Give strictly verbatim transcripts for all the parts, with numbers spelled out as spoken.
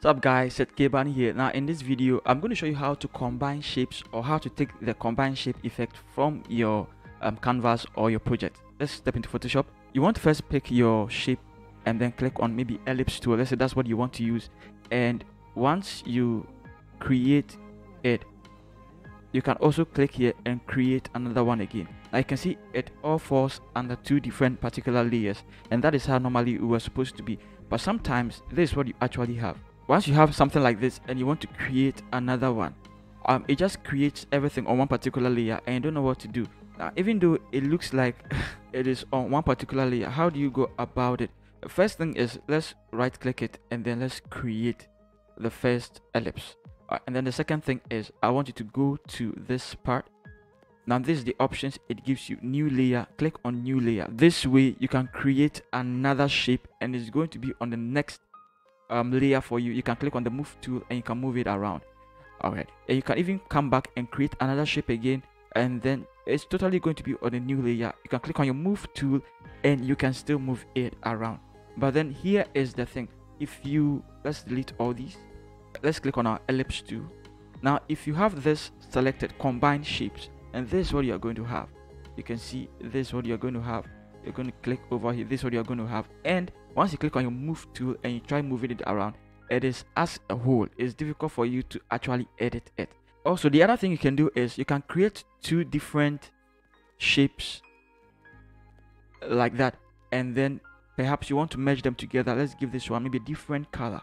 What's up guys, Seth K Bani here. Now in this video I'm going to show you how to combine shapes, or how to take the combined shape effect from your um, canvas or your project. Let's step into Photoshop. You want to first pick your shape and then click on maybe ellipse tool. Let's say that's what you want to use, and once you create it, you can also click here and create another one again. Now you can see it all falls under two different particular layers, and that is how normally we were supposed to be, but sometimes this is what you actually have. Once you have something like this and you want to create another one, um, it just creates everything on one particular layer and you don't know what to do. Now, even though it looks like it is on one particular layer, how do you go about it? The first thing is, let's right click it and then let's create the first ellipse. Uh, and then the second thing is, I want you to go to this part. Now this is the options it gives you, new layer, click on new layer. This way you can create another shape and it's going to be on the next Um, layer for you. You can click on the move tool and you can move it around. Alright, and you can even come back and create another shape again, and then it's totally going to be on a new layer. You can click on your move tool and you can still move it around. But then here is the thing, if you let's delete all these, let's click on our ellipse tool. Now if you have this selected, combine shapes, and this is what you are going to have. You can see this is what you are going to have. You're going to click over here, this is what you are going to have, and once you click on your move tool and you try moving it around, it is as a whole. It's difficult for you to actually edit it. Also, the other thing you can do is you can create two different shapes like that, and then perhaps you want to merge them together. Let's give this one maybe a different color.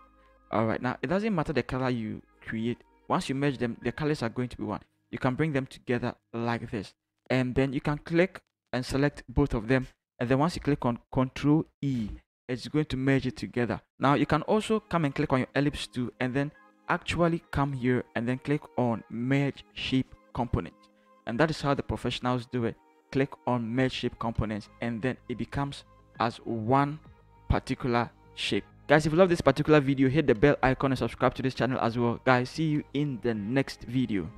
All right, now it doesn't matter the color you create. Once you merge them, the colors are going to be one. You can bring them together like this, and then you can click and select both of them, and then once you click on Control E, it's going to merge it together. Now you can also come and click on your ellipse tool and then actually come here and then click on merge shape component, and that is how the professionals do it. Click on merge shape components and then it becomes as one particular shape. Guys, if you love this particular video, hit the bell icon and subscribe to this channel as well. Guys, see you in the next video.